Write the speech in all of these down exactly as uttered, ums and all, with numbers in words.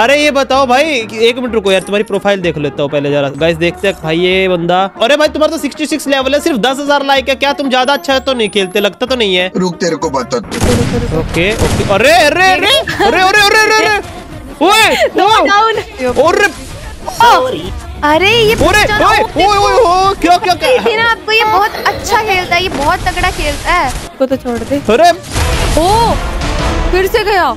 अरे ये बताओ भाई, एक मिनट रुको यार, तुम्हारी प्रोफाइल देख लेता हूँ पहले जरा। गाइस देखते हैं भाई ये बंदा। अरे भाई तुम्हारा तो छियासठ लेवल है, सिर्फ दस हज़ार लाइक है। क्या तुम ज्यादा अच्छा तो नहीं खेलते, लगता तो नहीं है। रुक तेरे को बता। Okay okay. अरे अरे अरे अरे अरे अरे अरे सॉरी। अरे ये क्या क्या क्या आपको, ये बहुत अच्छा खेलता है, ये बहुत तगड़ा खेलता है। इसको तो छोड़ दे। अरे ओ फिर से गया।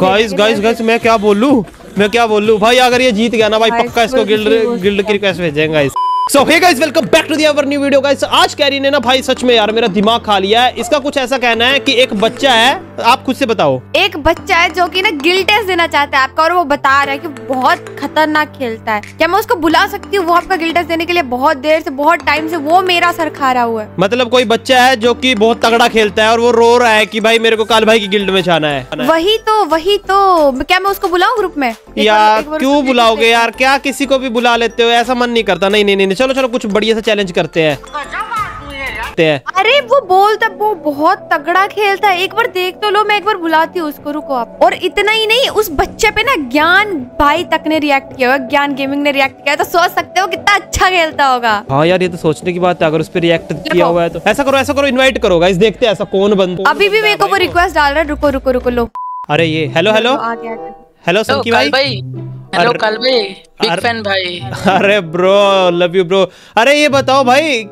गाइस गाइस गाइस मैं क्या बोलूं मैं क्या बोलूं भाई, अगर ये जीत गया ना भाई पक्का इसको गिल्ड गिल्ड की रिक्वेस्ट भेजेंगे। So hey guys welcome back to the our new video. Guys आज कैरी ने ना भाई सच में यार मेरा दिमाग खा लिया है। इसका कुछ ऐसा कहना है कि एक बच्चा है, आप खुद से बताओ, एक बच्चा है जो कि ना गिल्ड टेस्ट देना चाहता है आपका, और वो बता रहा है कि बहुत खतरनाक खेलता है। क्या मैं उसको बुला सकती हूँ? वो आपका गिल्ड टेस्ट देने के लिए बहुत देर से, बहुत टाइम से वो मेरा सर खा रहा हुआ है। मतलब कोई बच्चा है जो की बहुत तगड़ा खेलता है और वो रो रहा है की भाई मेरे को काल भाई की गिल्ड में जाना है। वही तो वही तो क्या मैं उसको बुलाऊँ ग्रुप में? यार क्यूँ बुलाओगे यार, क्या किसी को भी बुला लेते हो, ऐसा मन नहीं करता। नहीं नहीं, चलो चलो कुछ बढ़िया सा चैलेंज करते हैं। अरे वो बोलता, वो बहुत तगड़ा खेलता है, एक बार देख तो लो। मैं एक बार बुलाती हूँ उसको, रुको आप। और इतना ही नहीं, उस बच्चे पे ना ज्ञान भाई तक ने रिएक्ट किया हुआ, ज्ञान गेमिंग ने रिएक्ट किया, तो सोच सकते हो कितना अच्छा खेलता होगा। हाँ यार ये तो सोचने की बात है, अगर उस पर रिएक्ट किया हुआ है तो। ऐसा करो ऐसा करो, इन्वाइट करो गाइस, देखते हैं ऐसा कौन बंदा। अभी भी मेरे को वो रिक्वेस्ट डाल रहा है, रुको रुको रुको लो। अरे ये हेलो हेलो हेलो संकी भाई। हेलो काल भाई, बिग फैन भाई। अरे ब्रो लव यू ब्रो। अरे ये बताओ भाई,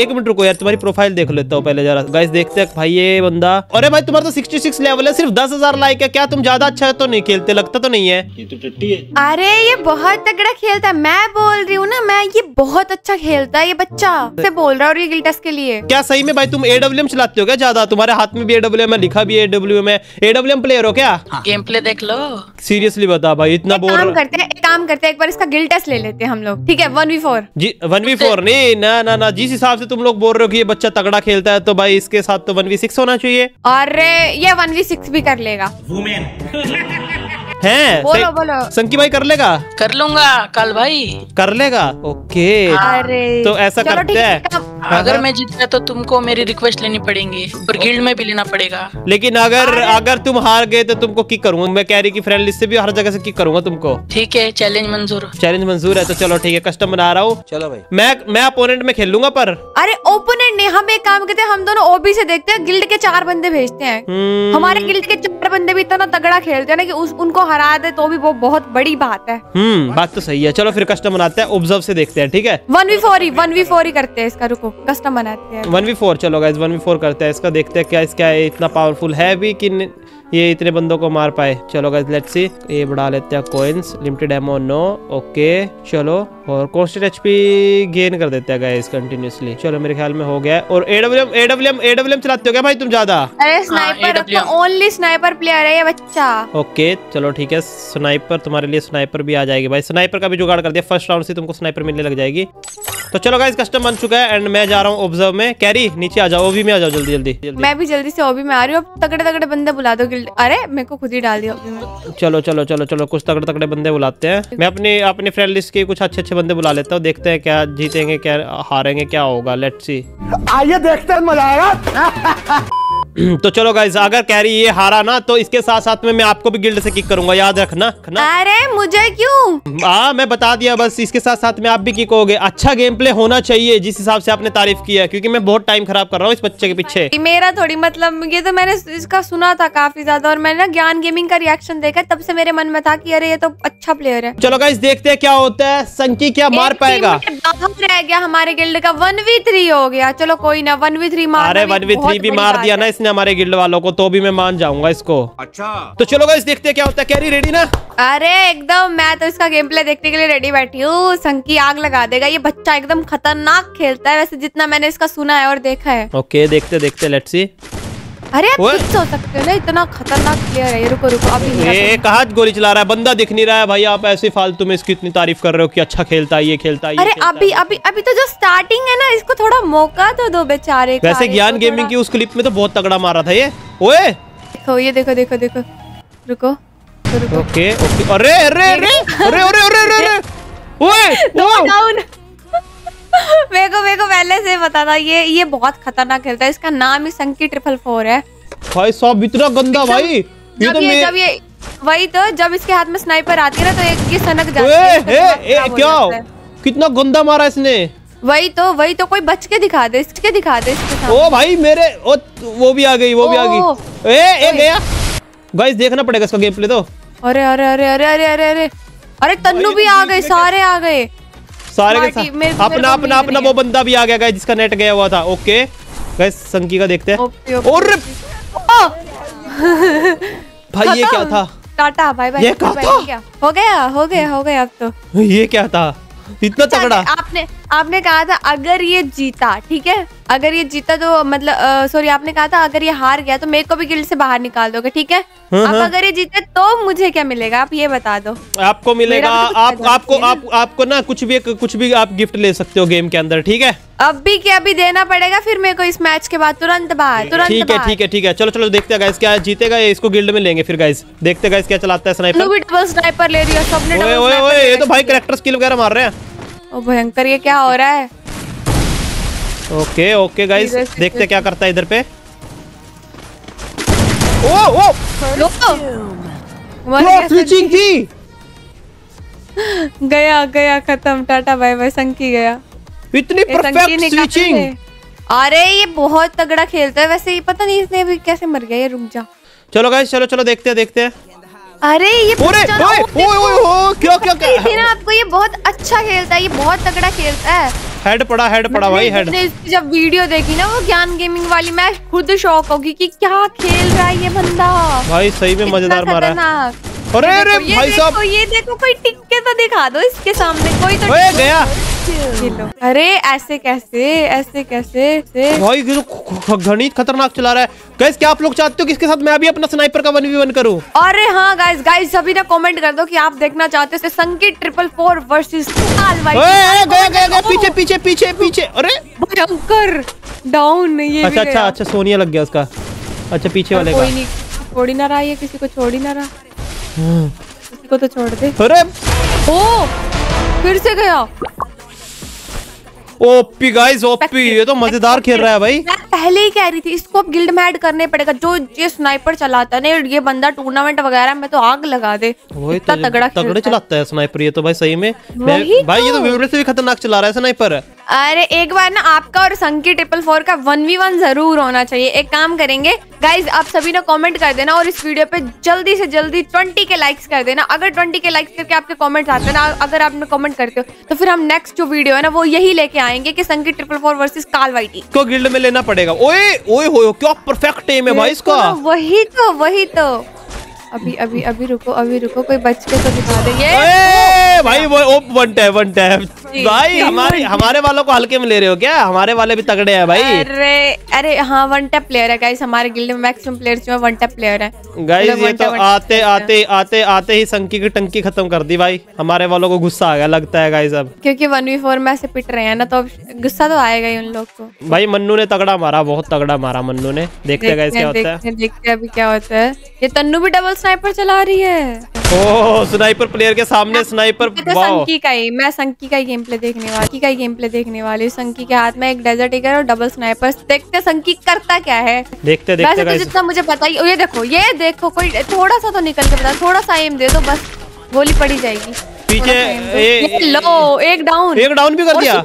एक मिनट रुको यार, तुम्हारी प्रोफाइल देख लेता हूँ पहले जरा। गाइस देखते हैं भाई ये बंदा। अरे भाई तुम्हारा तो छियासठ लेवल है, सिर्फ दस हज़ार लाइक है। क्या तुम ज्यादा अच्छा तो नहीं खेलते, लगता तो नहीं है। ये तो टट्टी है। अरे ये बहुत तगड़ा खेलता है, मैं बोल रही हूँ ना मैं, ये बहुत अच्छा खेलता है। ये बच्चा से बोल रहा है और ये गिल्ड टेस्ट के लिए। क्या सही में भाई तुम एडब्ल्यूएम चलाते हो क्या ज्यादा? तुम्हारे हाथ में भी एडब्ल्यूएम है, लिखा भी एडब्ल्यूएम है। एडब्ल्यूएम प्लेयर हो क्या? गेम प्ले देख लो। सीरियसली बता भाई, इतना बोल रहा। काम करते हैं एक काम करते हैं, एक बार इसका गिल्ड टेस्ट ले लेते हैं हम लोग, ठीक है? One v four. जी वन वी फोर? नहीं ना ना, जिस हिसाब से तुम लोग बोल रहे हो कि ये बच्चा तगड़ा खेलता है तो भाई इसके साथ तो वन वी सिक्स होना चाहिए। अरे ये वन वी सिक्स भी कर लेगा। हैं बोलो बोलो संकी भाई, कर लेगा? कर लूंगा काल भाई, कर लेगा। ओके अरे तो ऐसा करते हैं, अगर मैं जीत गया तो तुमको मेरी रिक्वेस्ट लेनी पड़ेगी और गिल्ड में भी लेना पड़ेगा। लेकिन अगर अगर तुम हार गए तो तुमको किक करूंगा मैं, कैरी की फ्रेंड लिस्ट से भी हर जगह से किक करूंगा तुमको। ठीक है, चैलेंज मंजूर। चैलेंज मंजूर है तो चलो ठीक है, कस्टम बना रहा हूँ। चलो भाई मैं मैं ओपोनेंट में खेलूंगा पर। अरे ओपोनेंट नहीं, हम एक काम करते हैं, हम दोनों ओबी से देखते हैं, गिल्ड के चार बंदे भेजते हैं। हमारे गिल्ड के चार बंदे भी इतना तगड़ा खेलते हैं ना कि उनको हरा दे तो भी वो बहुत बड़ी बात है। हम्म बात तो सही है। चलो फिर कस्टम बनाते हैं, ऑब्जर्व से देखते हैं, ठीक है? वन वी फोर ही वन वी फोर ही करते हैं इसका, रुको कस्टम बनाते हैं वन वी फोर। चलो गाइस वन वी फोर करते हैं इसका, देखते हैं क्या इसका इतना पावरफुल है भी कि ये इतने बंदों को मार पाए। चलो गाइस लेट्स सी, ये बढ़ा लेते हैं coins, limited ammo no. Okay चलो, और कॉन्स्टेंट एचपी गेन कर देते हैं गाइस कंटिन्यूअसली। चलो मेरे ख्याल में हो गया। और एडब्ल्यूएम एडब्ल्यूएम एडब्ल्यूएम चलाते हो क्या भाई तुम ज्यादा? अरे स्नाइपर, ओनली स्नाइपर प्लेयर है ये बच्चा। ओके चलो ठीक है, स्नाइपर तुम्हारे लिए स्नाइपर भी आ जाएगी भाई, स्नाइपर का भी जुगाड़ कर दिया। फर्स्ट राउंड से तुमको स्नाइपर मिलने लग जाएगी। तो चलो गाइस कस्टम बन चुका है एंड मैं जा रहा हूँ ऑब्जर्व में। कैरी नीचे आ जाओ, ओबी में आ जाओ जल्दी जल्दी। मैं भी जल्दी से ओबी में आ रही हूँ, तगड़े तगड़े बंदे बुला दो। अरे मेरे को खुद ही डाल दिया। चलो चलो चलो चलो कुछ तगड़े तगड़े बंदे बुलाते हैं। मैं अपने अपने फ्रेंड लिस्ट के कुछ अच्छे अच्छे बंदे बुला लेता हूँ, देखते हैं क्या जीतेंगे क्या हारेंगे क्या होगा। लेट्स सी, आइए देखते हैं, मजा आएगा। तो चलो गाइस अगर कैरी ये हारा ना तो इसके साथ साथ में मैं आपको भी गिल्ड से किक करूंगा, याद रखना। अरे मुझे क्यों? हाँ मैं बता दिया बस, इसके साथ साथ में आप भी किक होगे। अच्छा गेम प्ले होना चाहिए जिस हिसाब से आपने तारीफ किया, क्योंकि मैं बहुत टाइम खराब कर रहा हूँ इस बच्चे के पीछे। मेरा थोड़ी मतलब, ये तो मैंने इसका सुना था काफी ज्यादा और मैंने ज्ञान गेमिंग का रिएक्शन देखा, तब से मेरे मन में था की अरे ये तो अच्छा प्लेयर है। चलो गाइस देखते है क्या होता है, संकी क्या मार पाएगा। रह गया हमारे गिल्ड का वन वी थ्री हो गया। चलो कोई ना, वन वी थ्री मार। अरे वन वी थ्री भी मार दिया ना इसने हमारे गिल्ड वालों को, तो भी मैं मान जाऊंगा इसको। अच्छा तो चलो गाइस देखते हैं क्या होता है। कैरी रेडी ना? अरे एकदम, मैं तो इसका गेम प्ले देखने के लिए रेडी बैठी हूँ। संकी आग लगा देगा, ये बच्चा एकदम खतरनाक खेलता है वैसे, जितना मैंने इसका सुना है और देखा है। ओके देखते देखते लेट्स सी। अरे आप कुछ सोच सकते हो ना, इतना खतरनाक प्लेयर है। रुको रुको, अभी ये कहाँ गोली चला रहा है, बंदा दिख नहीं रहा है भाई। आप ऐसे फालतू में इसकी इतनी तारीफ कर रहे हो कि अच्छा खेलता है ये खेलता है। अरे अभी अभी अभी तो जो स्टार्टिंग है ना, इसको थोड़ा मौका तो दो बेचारे। वैसे ज्ञान गेमिंग की उस क्लिप में तो बहुत तगड़ा मारा था ये। ओए देखो ये देखो देखो देखो, रुको ओके ओके। अरे अरे अरे अरे अरे अरे मेरे को मेरे को पहले से पता था ये ये बहुत खतरनाक खेलता है, इसका नाम ही संकी ट्रिपल फोर है भाई साहब। इतना गंदा भाई, ये तो ये, जब ये वही तो, जब इसके हाथ में स्नाइपर आती है ना तो एक की सनक जाती है। क्या कितना गंदा मारा इसने। वही तो वही तो कोई बच के दिखा दे, इसके दिखा दे इसके। ओ भाई मेरे ओ, वो भी आ गई वो भी आ गई। ए ए गया। गाइस देखना पड़ेगा इसका गेम प्ले तो। अरे अरे अरे अरे अरे अरे अरे अरे तन्नू भी आ गए, सारे आ गए सारे के साथ। अपना अपना अपना वो बंदा भी आ गया गाइस जिसका नेट गया हुआ था। ओके गाइस संकी का देखते हैं। और भाई ये क्या था? Tata bye bye. ये क्या हो गया हो गया हो गया अब तो। ये क्या था इतना तगड़ा? आपने आपने कहा था अगर ये जीता, ठीक है, अगर ये जीता तो मतलब सॉरी आपने कहा था अगर ये हार गया तो मेरे को भी गिल्ड से बाहर निकाल दोगे, ठीक है। हाँ, आप हाँ। अगर ये जीते तो मुझे क्या मिलेगा, आप ये बता दो। आपको मिलेगा आप आपको आप आपको ना कुछ भी कुछ भी आप गिफ्ट ले सकते हो गेम के अंदर, ठीक है। अब भी क्या अभी देना पड़ेगा फिर मेरे को इस मैच के बाद तुरंत बाहर तुरंत। ठीक है ठीक है ठीक है चलो चलो देखते हैं गाइस क्या जीतेगा, इसको गिल्ड में लेंगे फिर गाइस। देखते हैं गाइस क्या चलाता है स्नाइपर। डबल स्नाइपर ले रही है सबने। ओए ओए ओए ये तो भाई कैरेक्टर स्किल वगैरह मार रहे हैं। ओ भयंकर ये क्या हो रहा है। ओके ओके गाइस देखते हैं क्या करता है इधर पे। ओ ओ गया गया खत्म, टाटा बाय बाय। संकी गया। इतनी परफेक्ट स्विचिंग। अरे ये बहुत तगड़ा खेलता है वैसे, ये पता नहीं इसने भी कैसे मर गया ये। रुक जा चलो गाइस चलो चलो देखते हैं देखते हैं। अरे ये ओए ओए ओए क्या क्या क्या आपको। ये बहुत अच्छा खेलता है, ये बहुत तगड़ा खेलता है। हेड पड़ा हेड पड़ा भाई हेड। जब वीडियो देखी ना वो ज्ञान गेमिंग वाली मैं खुद शॉक होगी कि क्या खेल रहा है ये बंदा भाई। सही में मजेदार मारा है। अरे अरे भाई साहब ये देखो कोई टिक के तो दिखा दो इसके सामने कोई तो गया। अरे ऐसे कैसे ऐसे कैसे से? भाई तो घनीत खतरनाक चला रहा है गाइस। क्या आप लोग चाहते हो किसके साथ मैं भी अपना स्नाइपर का वन वी वन करूं? अरे हाँ गाइस गाइस सभी ना कमेंट कर दो कि आप देखना चाहते हो संकी ट्रिपल फोर वर्सेस काल वाइट। पीछे पीछे पीछे पीछे। अरे भयंकर डाउन। ये अच्छा अच्छा अच्छा सोनिया लग गया उसका। अच्छा पीछे वाले का छोड़ ही ना रहा ये, किसी को छोड़ ही ना रहा को तो छोड़ दे। अरे ओ फिर से गया। ओपी गाइस ओपी ये तो मजेदार खेल रहा है भाई। मैं पहले ही कह रही थी इसको अब गिल्ड में ऐड करने पड़ेगा। जो ये स्नाइपर चलाता है ना ये बंदा टूर्नामेंट वगैरह में तो आग लगा दे। इतना तगड़ा तगड़े चलाता है स्नाइपर ये तो भाई सही में। भाई ये तो विवरे से भी खतरनाक चला रहा है स्नाइपर। अरे एक बार ना आपका और संकी ट्रिपल फोर का वन वी वन जरूर होना चाहिए। एक काम करेंगे गाइज आप सभी ना कमेंट कर देना और इस वीडियो पे जल्दी से जल्दी ट्वेंटी के लाइक्स कर देना। अगर ट्वेंटी के लाइक्स करके आपके कमेंट्स आते हैं ना, अगर आपने कमेंट करते हो तो फिर हम नेक्स्ट जो वीडियो है ना वो यही लेके आएंगे कि संकी ट्रिपल फोर वर्सेस काल वाइटी को गिल्ड में लेना पड़ेगा। ओए ओए हो क्या परफेक्ट एम है भाई इसका। वही तो वही तो अभी अभी अभी रुको अभी रुको कोई बच के तो दिखा देंगे। ए, भाई वो वन टैप वन टैप भाई। हमारे हमारे वालों को हल्के में ले रहे हो क्या? हमारे वाले भी तगड़े हैं भाई। अरे अरे हाँ वन टैप प्लेयर है गाइस हमारे गिल्ड में मैक्सिमम प्लेयर्स जो है वन टैप प्लेयर है गाइस। ये तो आते आते आते आते ही संकी की टंकी खत्म कर दी भाई। हमारे वालों को गुस्सा आ गया लगता है गाइस अब, क्योंकि वन वी फोर में ऐसे पिट रहे हैं ना तो गुस्सा तो आएगा ही उन लोग को। भाई मन्नू ने तगड़ा मारा, बहुत तगड़ा मारा मन्नू ने। देखते हैं गाइस क्या होता है, देखते हैं अभी क्या होता है। ये तन्नू भी डबल स्नाइपर चला रही है। ओ स्नाइपर प्लेयर के सामने स्नाइपर। तो संकी का ही मैं संकी का ही गेम प्ले देखने वाली का ही गेम प्ले देखने वाली। संकी के हाथ में एक डेजर्ट ईगल और डबल स्नाइपर। देखते संकी करता क्या है। देखते देखते तो जितना मुझे पता ही। ये देखो ये देखो कोई थोड़ा सा तो निकल के बता, थोड़ा सा एम दे दो बस गोली पड़ी जाएगी। पीछे ये लो एक डाउन एक डाउन भी कर दिया।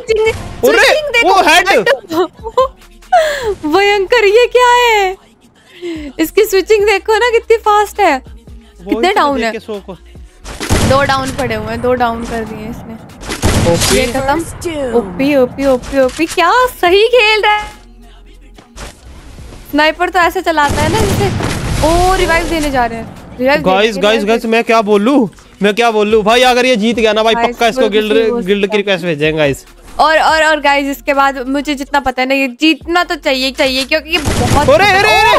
भयंकर ये क्या है इसकी स्विचिंग देखो ना कितनी फास्ट है। कितने डाउन है? दो डाउन पड़े हुए हैं, दो डाउन कर दिए इसने। ओपी ये खत्म। ओपी ओपी ओपी ओपी क्या सही खेल रहा है स्नाइपर। तो ऐसे चलाता है ना जिसे। ओ रिवाइव देने जा रहे हैं गाइस गाइस गाइस। मैं क्या बोलूं मैं क्या बोलूं भाई। अगर ये जीत गया ना भाई पक्का इसको गिल्ड गिल्ड की रिक्वेस्ट भेजेंगे गाइस। और और और गाइस इसके बाद मुझे जितना पता है ना ये जीतना तो चाहिए चाहिए क्योंकि बहुत। अरे अरे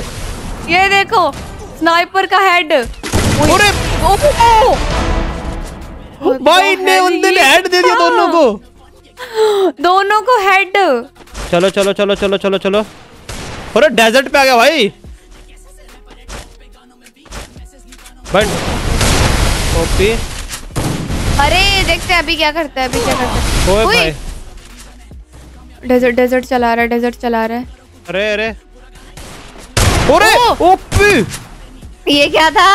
ये देखो स्नाइपर का हेड। अरे भाई ने उन दिन हेड दे दिया दोनों को दोनों को हेड। चलो चलो चलो चलो चलो चलो। अरे डेजर्ट पे आ गया भाई। बट ओपी अरे देखते हैं अभी क्या करता है अभी क्या करता है। ओए डेजर्ट डेजर्ट चला रहा है डेजर्ट चला रहा है। अरे अरे ओरे ओपी ये क्या था?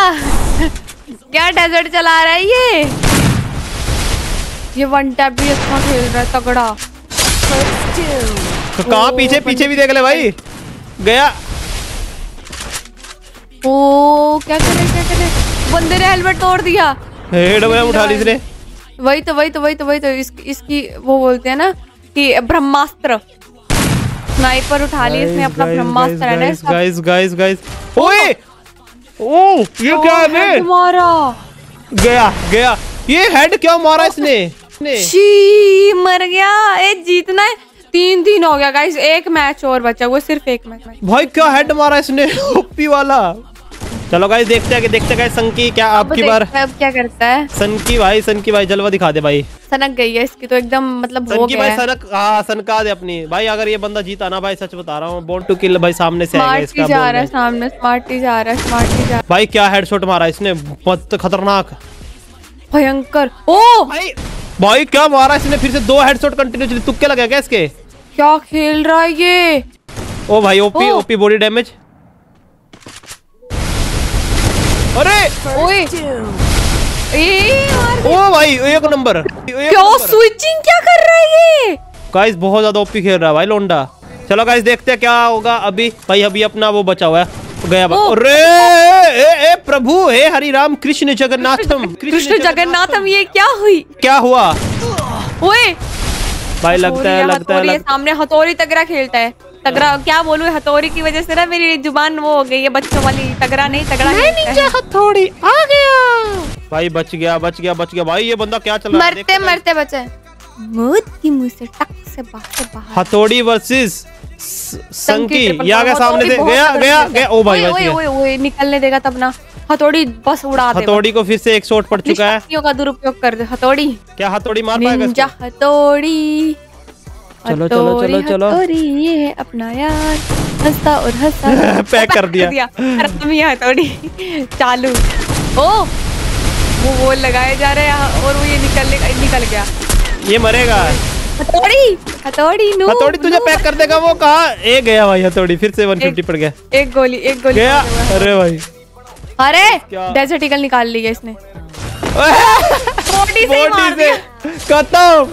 क्या डेजर्ट चला रहा है ये ये वन टैप भी अच्छा खेल रहा है तगड़ा। तो कहाँ पीछे पीछे भी देख ले भाई गया। ओ क्या करे क्या करे बंदे ने हेलमेट तोड़ दिया। हेड उठा ली इसने। वही तो वही तो वही तो वही तो इस, इसकी वो बोलते हैं ना कि ब्रह्मास्त्र स्नाइपर उठा ली इसने अपना ब्रह्मास्त्र है ना इसका। गाइस गाइस गाइस ओए ओ ये क्या है मारा गया गया ये हेड क्यों मारा इसने। शी मर गया। ए जीतना है तीन तीन हो गया गाइस। एक मैच और बचा हुआ सिर्फ एक मैच। भाई क्या हेड मारा इसने ओपी वाला। चलो गाइस देखते हैं कि देखते गाइस संकी क्या आपकी बार अब क्या करता है। संकी भाई संकी भाई जलवा दिखा दे भाई। सनक गई है इसकी तो एकदम मतलब हो गया है। संकी भाई सनक हां सनका दे अपनी भाई। अगर ये बंदा जीता ना भाई सच बता रहा हूं बोर्ड टू किल भाई। सामने से आएगा इसका जा रहा है सामने स्मार्टी जा रहा है स्मार्टी जा भाई। क्या हेडशॉट मारा इसने बहुत खतरनाक भयंकर। ओ भाई भाई क्या मारा इसने फिर से दो हेडशॉट कंटिन्यूअसली। तुक्के लगा क्या इसके क्या खेल रहा है ये। ओ भाई ओपी ओपी बॉडी डैमेज। अरे ओए ओ भाई एक नंबर क्या स्विचिंग क्या कर रहा है ये। गाइस बहुत ज्यादा ओपी खेल रहा है भाई लोंडा। चलो गाइस देखते हैं क्या होगा अभी भाई। अभी अपना वो बचा हुआ है गया। अरे ए, ए, प्रभु हे हरि राम कृष्ण जगन्नाथम कृष्ण जगन्नाथम। ये क्या हुई क्या हुआ। ओए भाई लगता है लगता है सामने हथौड़ी तगड़ा खेलता है तगड़ा। क्या बोलूं हथौड़ी की वजह से ना मेरी जुबान वो हो गई है बच्चों वाली। तगड़ा नहीं तगड़ा नहीं नीचे हथौड़ी आ गया भाई। बच गया बच गया बच गया भाई। ये बंदा क्या चल रहा है मरते मरते बचे मौत की मुँह से टक से बाहर। हथौड़ी वर्सेस संकी गया सामने से गया गया गया। ओ भाई ओए ओए ओए निकलने देगा तब ना। हथौड़ी बस उड़ा दे। हथौड़ी को फिर से एक शॉट पड़ चुका है। शक्तियों का दुरुपयोग कर दे। हथौड़ी क्या हथौड़ी मार पाएगा इसको। हथौड़ी चलो चलो चलो चलो ये है अपना यार हंसता और हंसता पैक कर दिया हथौड़ी चालू। ओ वो वो लगाए जा रहे हैं और वो ये निकलने निकल गया। ये मरेगा हथौड़ी हथौड़ी नो हथौड़ी तुझे पैक कर देगा वो कहा। ए गया भाई हथौड़ी फिर से एक सौ पचास पड़ गया। एक गोली एक गोली गया। अरे भाई अरे डेजर्ट ईगल निकाल लिया इसने बॉडी से मार दिया खत्म।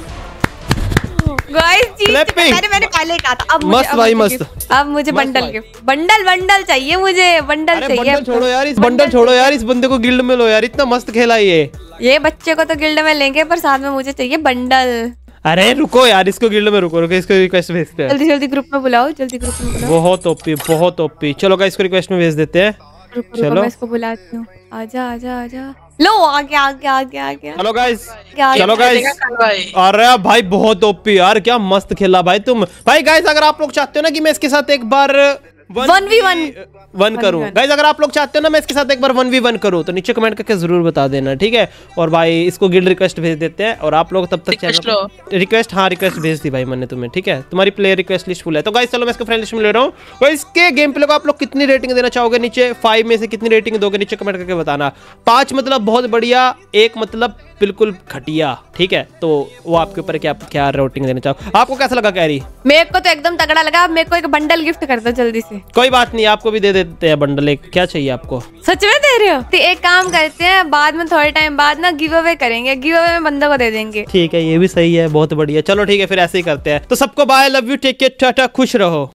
गाइस जीत मैंने मैंने पहले कहा था। अब मस्त भाई मस्त। अब मुझे बंडल गिफ्ट बंडल बंडल चाहिए मुझे बंडल चाहिए। बंडल छोड़ो यार इस बंडल छोड़ो यार इस बंदे को गिल्ड में लो यार। इतना मस्त खेला ये ये बच्चे को तो गिल्ड में लेंगे पर साथ में मुझे चाहिए बंडल। अरे रुको यार इसको गिल्ड में रुको रुको इसको रिक्वेस्ट भेजते हैं। जल्दी जल्दी ग्रुप में बुलाओ जल्दी ग्रुप में बुलाओ। बहुत ओपी बहुत ओपी। चलो गाइस इसको रिक्वेस्ट में भेज देते हैं। रुको रुको मैं इसको बुलाती हूं। आजा आजा आजा लो आ गया आ गया आ गया आ गया। चलो गाइस चलो गाइस। अरे भाई बहुत ओपी यार क्या मस्त खेला भाई तुम। भाई गाइस अगर आप लोग चाहते हो ना कि मैं इसके साथ एक बार वन वी वन वन करूँ गाइज अगर आप लोग चाहते हो ना मैं इसके साथ एक बार वन वी वन करूँ तो नीचे कमेंट करके जरूर बता देना ठीक है। और भाई इसको गिल्ड रिक्वेस्ट भेज देते हैं और आप लोग तब तक चैनल रिक्वेस्ट हाँ रिक्वेस्ट भेज दी भाई मैंने तुम्हें ठीक है। तुम्हारी प्लेयर रिक्वेस्ट लिस्ट फुल है तो गाइज चलो मैं इसको फ्रेंड लिस्ट में ले रहा हूँ। और इसके गेम प्ले को आप लोग कितनी रेटिंग देना चाहोगे नीचे फाइव में से कितनी रेटिंग दोगे नीचे कमेंट करके बताना। पाँच मतलब बहुत बढ़िया एक मतलब बिल्कुल घटिया ठीक है। तो वो आपके ऊपर क्या क्या रेटिंग देना चाहो। आपको कैसा लगा कैरी। मेरे को तो एकदम तगड़ा लगा। मेरे को एक बंडल गिफ्ट कर दो जल्दी से। कोई बात नहीं आपको भी दे देते हैं बंडल। एक क्या चाहिए आपको। सच में दे रहे हो तो एक काम करते हैं बाद में थोड़े टाइम बाद ना गिव अवे करेंगे। गिव अवे में बंदों को दे देंगे ठीक है। ये भी सही है बहुत बढ़िया। चलो ठीक है फिर ऐसे ही करते हैं। तो सबको bye love you take care Tata खुश रहो।